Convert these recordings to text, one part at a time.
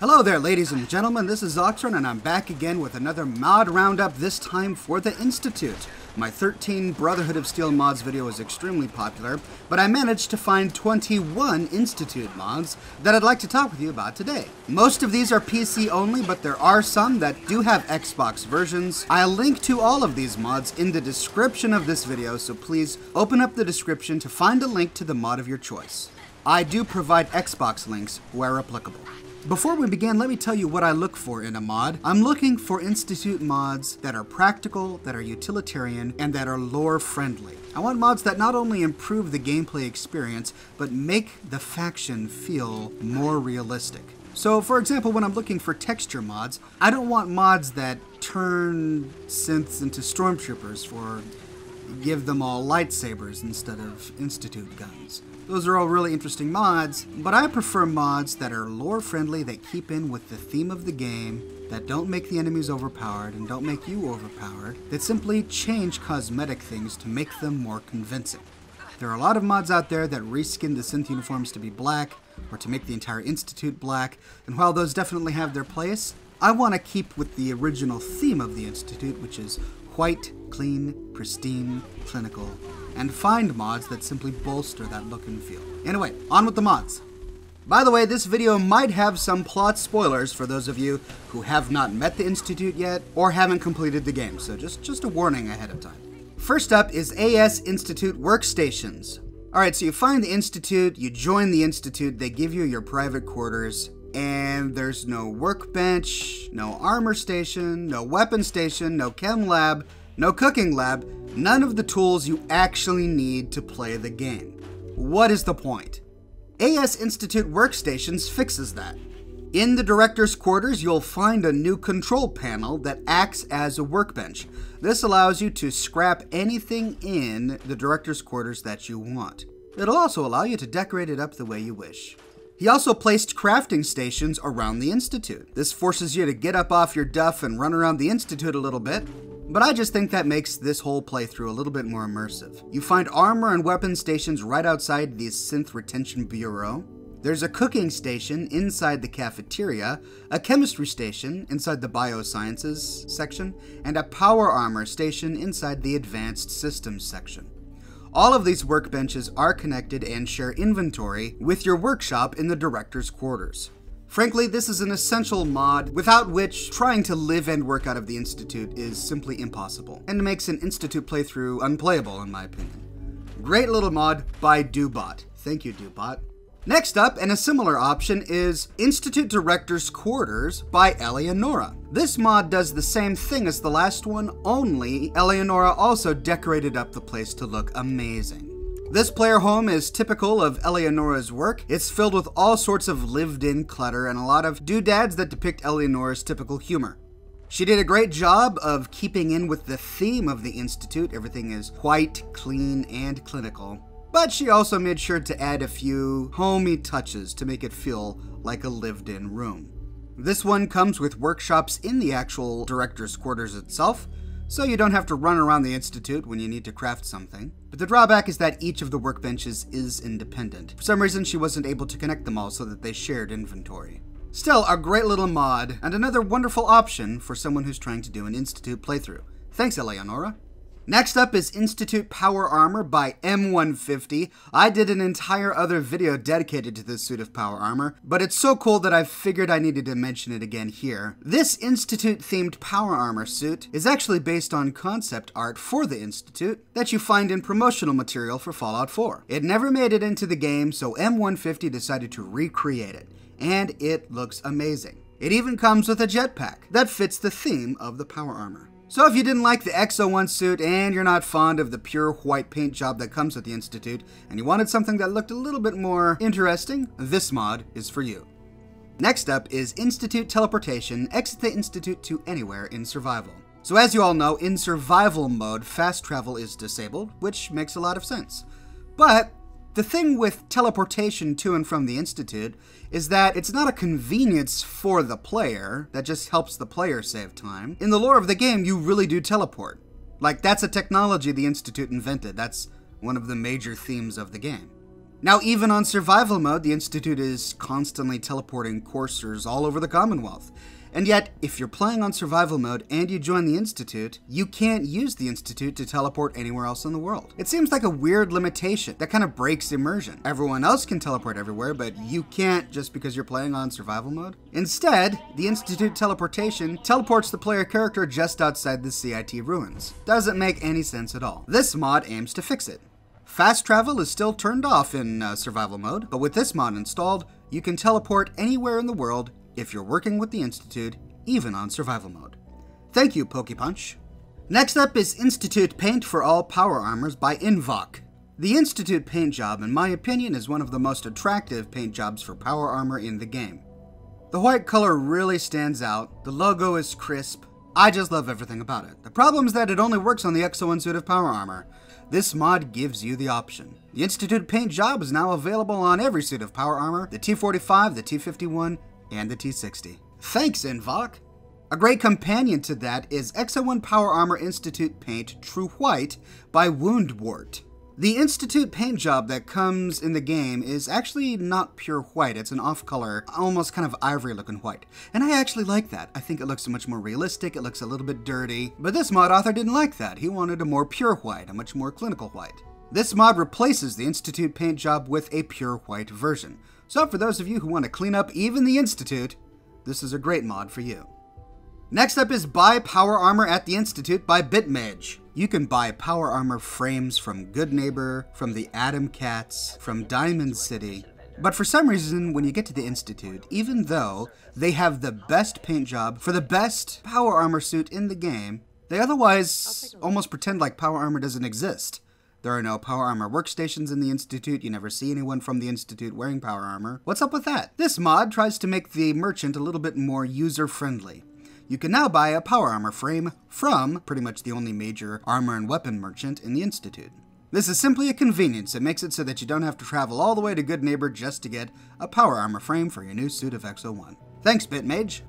Hello there, ladies and gentlemen, this is Oxhorn, and I'm back again with another mod roundup, this time for the Institute. My 13 Brotherhood of Steel mods video is extremely popular, but I managed to find 21 Institute mods that I'd like to talk with you about today. Most of these are PC only, but there are some that do have Xbox versions. I'll link to all of these mods in the description of this video, so please open up the description to find a link to the mod of your choice. I do provide Xbox links where applicable. Before we begin, let me tell you what I look for in a mod. I'm looking for Institute mods that are practical, that are utilitarian, and that are lore-friendly. I want mods that not only improve the gameplay experience, but make the faction feel more realistic. So, for example, when I'm looking for texture mods, I don't want mods that turn synths into stormtroopers or give them all lightsabers instead of Institute guns. Those are all really interesting mods, but I prefer mods that are lore-friendly, that keep in with the theme of the game, that don't make the enemies overpowered and don't make you overpowered, that simply change cosmetic things to make them more convincing. There are a lot of mods out there that reskin the synth uniforms to be black, or to make the entire Institute black, and while those definitely have their place, I want to keep with the original theme of the Institute, which is white, clean, pristine, clinical, and find mods that simply bolster that look and feel. Anyway, on with the mods. By the way, this video might have some plot spoilers for those of you who have not met the Institute yet or haven't completed the game, so just a warning ahead of time. First up is AS Institute Workstations. Alright, so you find the Institute, you join the Institute, they give you your private quarters, and there's no workbench, no armor station, no weapon station, no chem lab, no cooking lab, none of the tools you actually need to play the game. What is the point? AS Institute Workstations fixes that. In the Director's Quarters, you'll find a new control panel that acts as a workbench. This allows you to scrap anything in the Director's Quarters that you want. It'll also allow you to decorate it up the way you wish. He also placed crafting stations around the Institute. This forces you to get up off your duff and run around the Institute a little bit, but I just think that makes this whole playthrough a little bit more immersive. You find armor and weapon stations right outside the Synth Retention Bureau. There's a cooking station inside the cafeteria, a chemistry station inside the biosciences section, and a power armor station inside the advanced systems section. All of these workbenches are connected and share inventory with your workshop in the Director's Quarters. Frankly, this is an essential mod without which trying to live and work out of the Institute is simply impossible, and makes an Institute playthrough unplayable in my opinion. Great little mod by Dubot. Thank you, Dubot. Next up, and a similar option, is Institute Director's Quarters by Eleonora. This mod does the same thing as the last one, only Eleonora also decorated up the place to look amazing. This player home is typical of Eleonora's work. It's filled with all sorts of lived-in clutter and a lot of doodads that depict Eleonora's typical humor. She did a great job of keeping in with the theme of the Institute. Everything is white, clean, and clinical. But she also made sure to add a few homey touches to make it feel like a lived-in room. This one comes with workshops in the actual Director's Quarters itself, so you don't have to run around the Institute when you need to craft something. But the drawback is that each of the workbenches is independent. For some reason, she wasn't able to connect them all so that they shared inventory. Still, a great little mod, and another wonderful option for someone who's trying to do an Institute playthrough. Thanks, Eleonora. Next up is Institute Power Armor by M150. I did an entire other video dedicated to this suit of power armor, but it's so cool that I figured I needed to mention it again here. This Institute-themed power armor suit is actually based on concept art for the Institute that you find in promotional material for Fallout 4. It never made it into the game, so M150 decided to recreate it, and it looks amazing. It even comes with a jetpack that fits the theme of the power armor. So if you didn't like the X01 suit and you're not fond of the pure white paint job that comes with the Institute, and you wanted something that looked a little bit more interesting, this mod is for you. Next up is Institute Teleportation. Exit the Institute to Anywhere in Survival. So as you all know, in survival mode, fast travel is disabled, which makes a lot of sense. But the thing with teleportation to and from the Institute is that it's not a convenience for the player that just helps the player save time. In the lore of the game, you really do teleport. Like, that's a technology the Institute invented. That's one of the major themes of the game. Now, even on survival mode, the Institute is constantly teleporting coursers all over the Commonwealth. And yet, if you're playing on survival mode and you join the Institute, you can't use the Institute to teleport anywhere else in the world. It seems like a weird limitation that kind of breaks immersion. Everyone else can teleport everywhere, but you can't just because you're playing on survival mode. Instead, the Institute Teleportation teleports the player character just outside the CIT ruins. Doesn't make any sense at all. This mod aims to fix it. Fast travel is still turned off in survival mode, but with this mod installed, you can teleport anywhere in the world if you're working with the Institute, even on survival mode. Thank you, Poke Punch. Next up is Institute Paint for All Power Armors by Invok. The Institute paint job, in my opinion, is one of the most attractive paint jobs for power armor in the game. The white color really stands out, the logo is crisp, I just love everything about it. The problem is that it only works on the X01 suit of power armor. This mod gives you the option. The Institute paint job is now available on every suit of power armor, the T45, the T51, and the T60. Thanks, Invok! A great companion to that is X01 Power Armor Institute Paint True White by Woundwort. The Institute paint job that comes in the game is actually not pure white, it's an off-color, almost kind of ivory-looking white. And I actually like that. I think it looks much more realistic, it looks a little bit dirty. But this mod author didn't like that. He wanted a more pure white, a much more clinical white. This mod replaces the Institute paint job with a pure white version. So for those of you who want to clean up even the Institute, this is a great mod for you. Next up is Buy Power Armor at the Institute by Bitmage. You can buy power armor frames from Good Neighbor, from the Atom Cats, from Diamond City. But for some reason, when you get to the Institute, even though they have the best paint job for the best power armor suit in the game, they otherwise almost pretend like power armor doesn't exist. There are no power armor workstations in the Institute, you never see anyone from the Institute wearing power armor. What's up with that? This mod tries to make the merchant a little bit more user-friendly. You can now buy a power armor frame from pretty much the only major armor and weapon merchant in the Institute. This is simply a convenience. It makes it so that you don't have to travel all the way to Good Neighbor just to get a power armor frame for your new suit of X01. Thanks, Bitmage.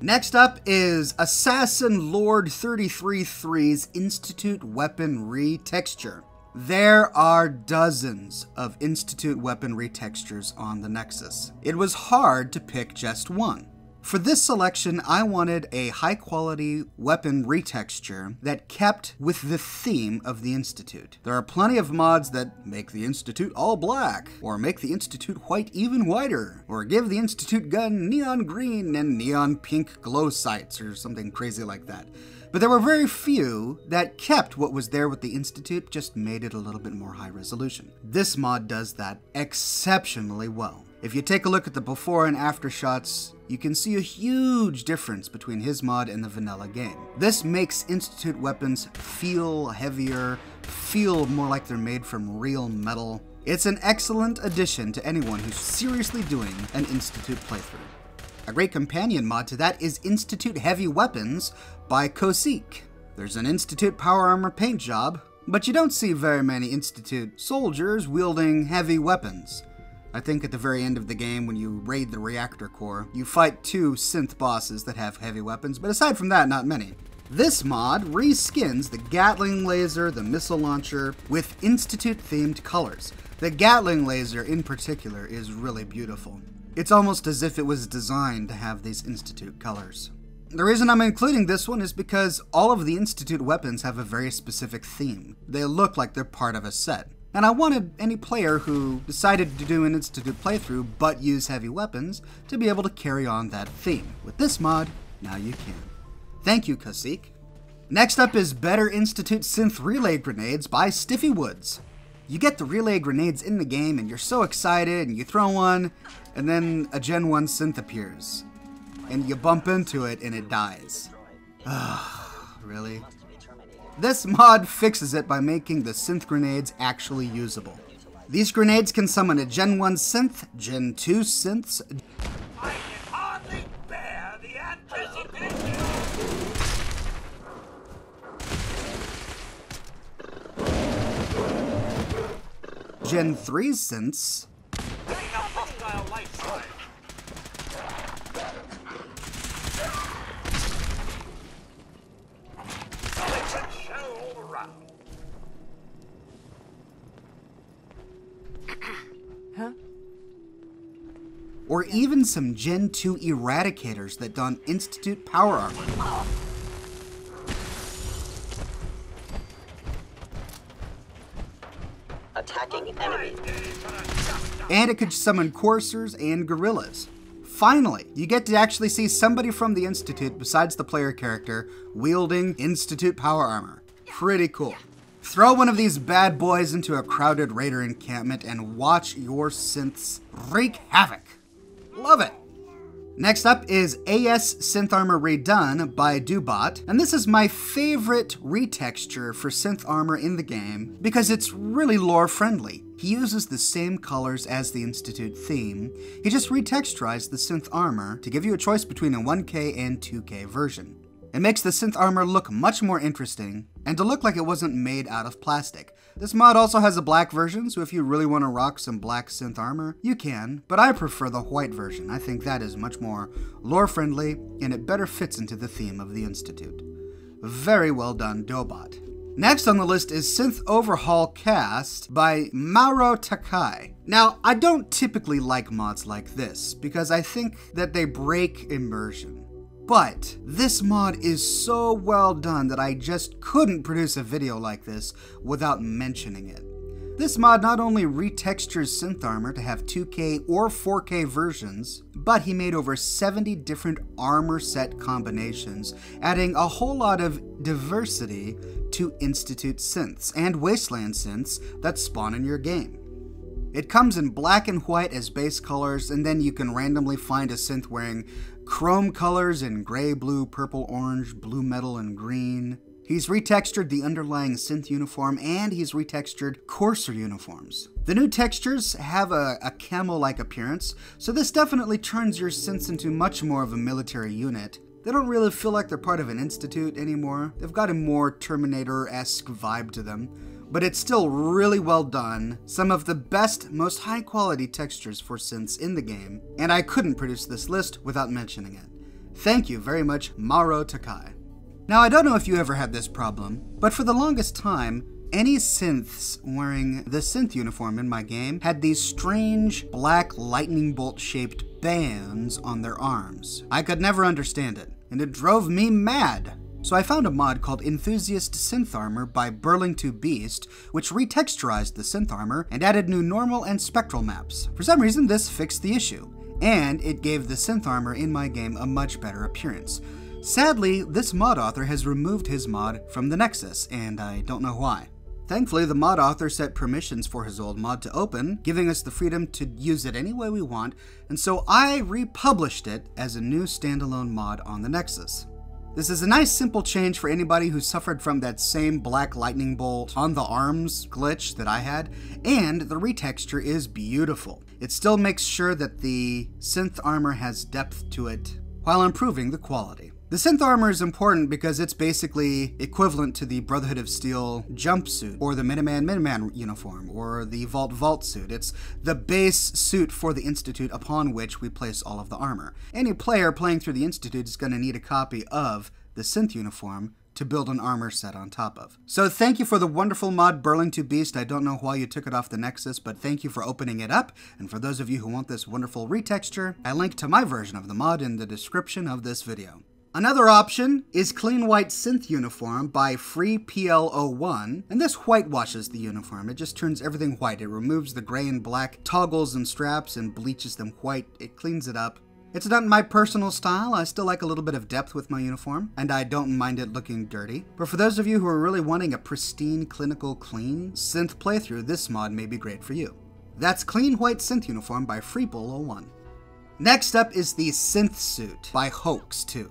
Next up is Assassin Lord 333's Institute Weaponry Texture. There are dozens of Institute weaponry textures on the Nexus. It was hard to pick just one. For this selection, I wanted a high-quality weapon retexture that kept with the theme of the Institute. There are plenty of mods that make the Institute all black, or make the Institute white even whiter, or give the Institute gun neon green and neon pink glow sights, or something crazy like that. But there were very few that kept what was there with the Institute, just made it a little bit more high resolution. This mod does that exceptionally well. If you take a look at the before and after shots, you can see a huge difference between his mod and the vanilla game. This makes Institute weapons feel heavier, feel more like they're made from real metal. It's an excellent addition to anyone who's seriously doing an Institute playthrough. A great companion mod to that is Institute Heavy Weapons by Kosik. There's an Institute power armor paint job, but you don't see very many Institute soldiers wielding heavy weapons. I think at the very end of the game, when you raid the reactor core, you fight two synth bosses that have heavy weapons, but aside from that, not many. This mod reskins the Gatling Laser, the missile launcher, with Institute-themed colors. The Gatling Laser, in particular, is really beautiful. It's almost as if it was designed to have these Institute colors. The reason I'm including this one is because all of the Institute weapons have a very specific theme. They look like they're part of a set. And I wanted any player who decided to do an Institute playthrough but use heavy weapons to be able to carry on that theme. With this mod, now you can. Thank you, Kasik. Next up is Better Institute Synth Relay Grenades by Stiffy Woods. You get the relay grenades in the game and you're so excited and you throw one and then a Gen 1 synth appears. And you bump into it and it dies. Really? This mod fixes it by making the synth grenades actually usable. These grenades can summon a Gen 1 synth, Gen 2 synths. I can hardly bear the anticipation. Gen 3 synths. or even some Gen 2 eradicators that don Institute Power Armor. Attacking enemies. And it could summon coursers and gorillas. Finally, you get to actually see somebody from the Institute besides the player character wielding Institute Power Armor. Pretty cool. Throw one of these bad boys into a crowded Raider encampment and watch your synths wreak havoc. Love it! Next up is AS Synth Armor Redone by Dubot, and this is my favorite retexture for synth armor in the game because it's really lore friendly. He uses the same colors as the Institute theme, he just retexturized the synth armor to give you a choice between a 1K and 2K version. It makes the synth armor look much more interesting, and to look like it wasn't made out of plastic. This mod also has a black version, so if you really want to rock some black synth armor, you can, but I prefer the white version. I think that is much more lore-friendly, and it better fits into the theme of the Institute. Very well done, Dubot. Next on the list is Synth Overhaul Cast by Mauro Takai. Now, I don't typically like mods like this, because I think that they break immersion. But this mod is so well done that I just couldn't produce a video like this without mentioning it. This mod not only retextures synth armor to have 2K or 4K versions, but he made over 70 different armor set combinations, adding a whole lot of diversity to Institute synths and Wasteland synths that spawn in your game. It comes in black and white as base colors, and then you can randomly find a synth wearing chrome colors in gray, blue, purple, orange, blue metal, and green. He's retextured the underlying synth uniform, and he's retextured coarser uniforms. The new textures have a camo-like appearance, so this definitely turns your synths into much more of a military unit. They don't really feel like they're part of an institute anymore. They've got a more Terminator-esque vibe to them, but it's still really well done. Some of the best, most high-quality textures for synths in the game, and I couldn't produce this list without mentioning it. Thank you very much, Mauro Takai. Now, I don't know if you ever had this problem, but for the longest time, any synths wearing the synth uniform in my game had these strange black lightning bolt shaped bands on their arms. I could never understand it, and it drove me mad. So I found a mod called Enthusiast Synth Armor by Burlingto Beast, which retexturized the synth armor and added new normal and spectral maps. For some reason, this fixed the issue, and it gave the synth armor in my game a much better appearance. Sadly, this mod author has removed his mod from the Nexus, and I don't know why. Thankfully, the mod author set permissions for his old mod to open, giving us the freedom to use it any way we want, and so I republished it as a new standalone mod on the Nexus. This is a nice simple change for anybody who suffered from that same black lightning bolt on the arms glitch that I had, and the retexture is beautiful. It still makes sure that the synth armor has depth to it, while improving the quality. The synth armor is important because it's basically equivalent to the Brotherhood of Steel jumpsuit, or the Minuteman uniform, or the Vault suit. It's the base suit for the Institute upon which we place all of the armor. Any player playing through the Institute is going to need a copy of the synth uniform to build an armor set on top of. So thank you for the wonderful mod, Burlingto Beast. I don't know why you took it off the Nexus, but thank you for opening it up. And for those of you who want this wonderful retexture, I link to my version of the mod in the description of this video. Another option is Clean White Synth Uniform by FreePL01, and this whitewashes the uniform. It just turns everything white. It removes the gray and black toggles and straps and bleaches them white. It cleans it up. It's not my personal style. I still like a little bit of depth with my uniform, and I don't mind it looking dirty. But for those of you who are really wanting a pristine, clinical, clean synth playthrough, this mod may be great for you. That's Clean White Synth Uniform by FreePL01. Next up is the Synth Suit by Hoax2.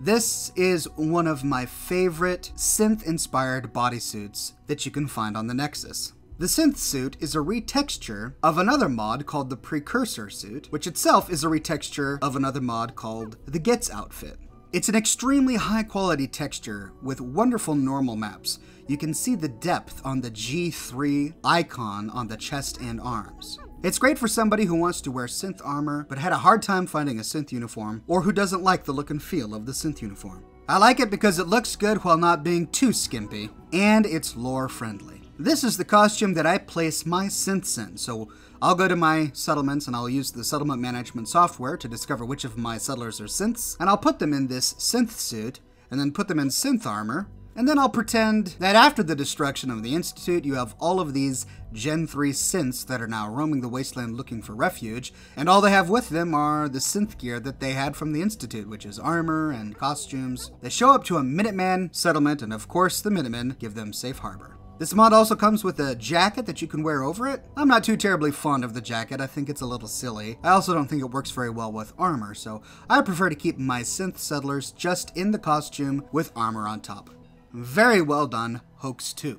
This is one of my favorite synth-inspired bodysuits that you can find on the Nexus. The Synth Suit is a retexture of another mod called the Precursor Suit, which itself is a retexture of another mod called the Gets Outfit. It's an extremely high-quality texture with wonderful normal maps. You can see the depth on the G3 icon on the chest and arms. It's great for somebody who wants to wear synth armor, but had a hard time finding a synth uniform, or who doesn't like the look and feel of the synth uniform. I like it because it looks good while not being too skimpy, and it's lore friendly. This is the costume that I place my synths in, so I'll go to my settlements and I'll use the settlement management software to discover which of my settlers are synths, and I'll put them in this synth suit, and then put them in synth armor, and then I'll pretend that after the destruction of the Institute, you have all of these Gen 3 synths that are now roaming the wasteland looking for refuge, and all they have with them are the synth gear that they had from the Institute, which is armor and costumes. They show up to a Minuteman settlement, and of course the Minutemen give them safe harbor. This mod also comes with a jacket that you can wear over it. I'm not too terribly fond of the jacket, I think it's a little silly. I also don't think it works very well with armor, so I prefer to keep my synth settlers just in the costume with armor on top. Very well done, Hoax 2.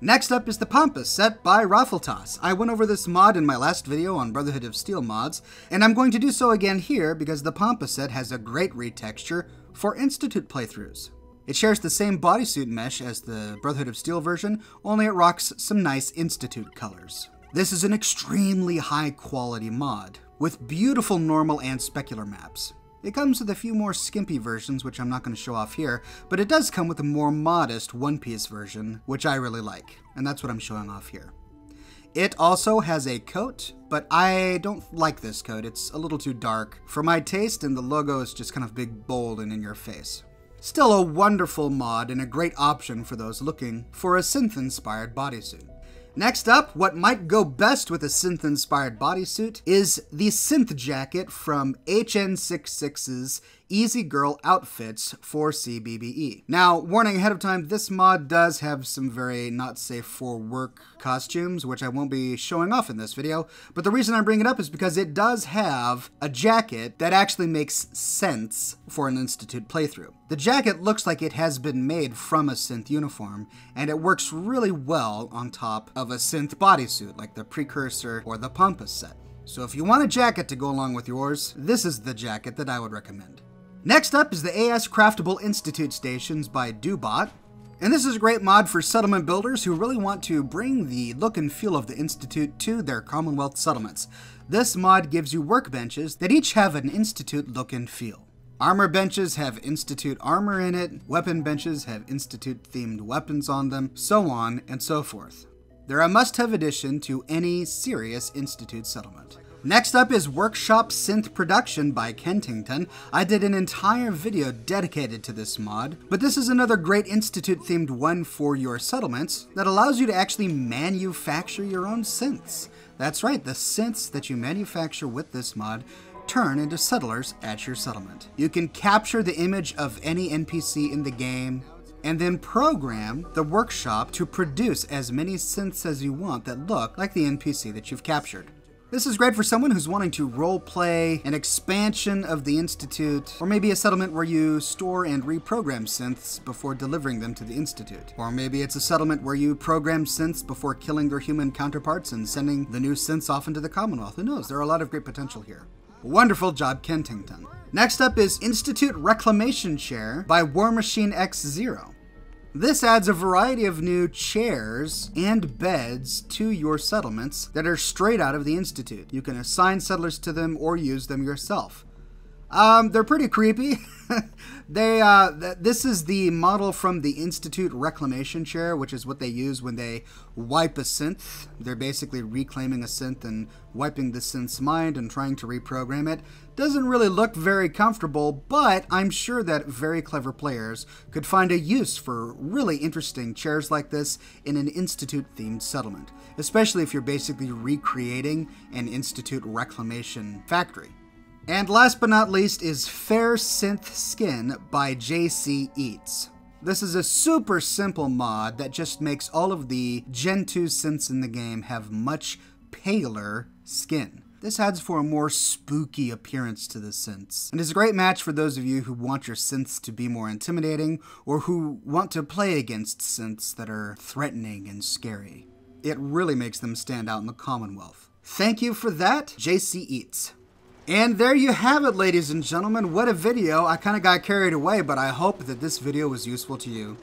Next up is the Pampas Set by Raffletoss. I went over this mod in my last video on Brotherhood of Steel mods, and I'm going to do so again here because the Pampas Set has a great retexture for Institute playthroughs. It shares the same bodysuit mesh as the Brotherhood of Steel version, only it rocks some nice Institute colors. This is an extremely high quality mod, with beautiful normal and specular maps. It comes with a few more skimpy versions, which I'm not going to show off here, but it does come with a more modest one-piece version, which I really like, and that's what I'm showing off here. It also has a coat, but I don't like this coat, it's a little too dark for my taste, and the logo is just kind of big, bold, and in your face. Still a wonderful mod and a great option for those looking for a synth-inspired bodysuit. Next up, what might go best with a synth-inspired bodysuit is the synth jacket from HN66's Easy Girl Outfits for CBBE. Now, warning ahead of time, this mod does have some very not safe for work costumes, which I won't be showing off in this video, but the reason I bring it up is because it does have a jacket that actually makes sense for an Institute playthrough. The jacket looks like it has been made from a synth uniform, and it works really well on top of a synth bodysuit, like the Precursor or the Pampas Set. So if you want a jacket to go along with yours, this is the jacket that I would recommend. Next up is the AS Craftable Institute Stations by Dubot, and this is a great mod for settlement builders who really want to bring the look and feel of the Institute to their Commonwealth settlements. This mod gives you workbenches that each have an Institute look and feel. Armor benches have Institute armor in it, weapon benches have Institute-themed weapons on them, so on and so forth. They're a must-have addition to any serious Institute settlement. Next up is Workshop Synth Production by Kentington. I did an entire video dedicated to this mod, but this is another great Institute-themed one for your settlements that allows you to actually manufacture your own synths. That's right, the synths that you manufacture with this mod turn into settlers at your settlement. You can capture the image of any NPC in the game, and then program the workshop to produce as many synths as you want that look like the NPC that you've captured. This is great for someone who's wanting to roleplay an expansion of the Institute, or maybe a settlement where you store and reprogram synths before delivering them to the Institute. Or maybe it's a settlement where you program synths before killing their human counterparts and sending the new synths off into the Commonwealth. Who knows? There are a lot of great potential here. Wonderful job, Kentington. Next up is Institute Reclamation Chair by War Machine X0. This adds a variety of new chairs and beds to your settlements that are straight out of the Institute. You can assign settlers to them or use them yourself. They're pretty creepy. This is the model from the Institute Reclamation Chair, which is what they use when they wipe a synth. They're basically reclaiming a synth and wiping the synth's mind and trying to reprogram it. Doesn't really look very comfortable, but I'm sure that very clever players could find a use for really interesting chairs like this in an Institute-themed settlement, especially if you're basically recreating an Institute reclamation factory. And last but not least is Fair Synth Skin by JC Eats. This is a super simple mod that just makes all of the Gen 2 synths in the game have much paler skin. This adds for a more spooky appearance to the synths, and is a great match for those of you who want your synths to be more intimidating, or who want to play against synths that are threatening and scary. It really makes them stand out in the Commonwealth. Thank you for that, JC Eats. And there you have it, ladies and gentlemen. What a video. I kind of got carried away, but I hope that this video was useful to you.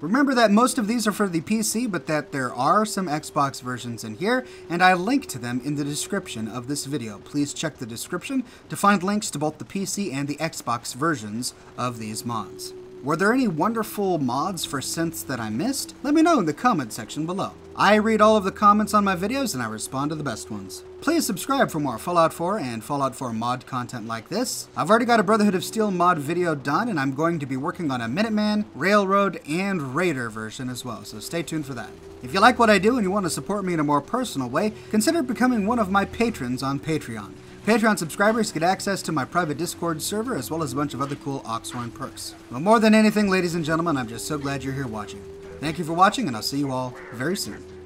Remember that most of these are for the PC, but that there are some Xbox versions in here, and I link to them in the description of this video. Please check the description to find links to both the PC and the Xbox versions of these mods. Were there any wonderful mods for synths that I missed? Let me know in the comment section below. I read all of the comments on my videos and I respond to the best ones. Please subscribe for more Fallout 4 and Fallout 4 mod content like this. I've already got a Brotherhood of Steel mod video done and I'm going to be working on a Minuteman, Railroad, and Raider version as well, so stay tuned for that. If you like what I do and you want to support me in a more personal way, consider becoming one of my patrons on Patreon. Patreon subscribers get access to my private Discord server as well as a bunch of other cool Oxhorn perks. But more than anything, ladies and gentlemen, I'm just so glad you're here watching. Thank you for watching, and I'll see you all very soon.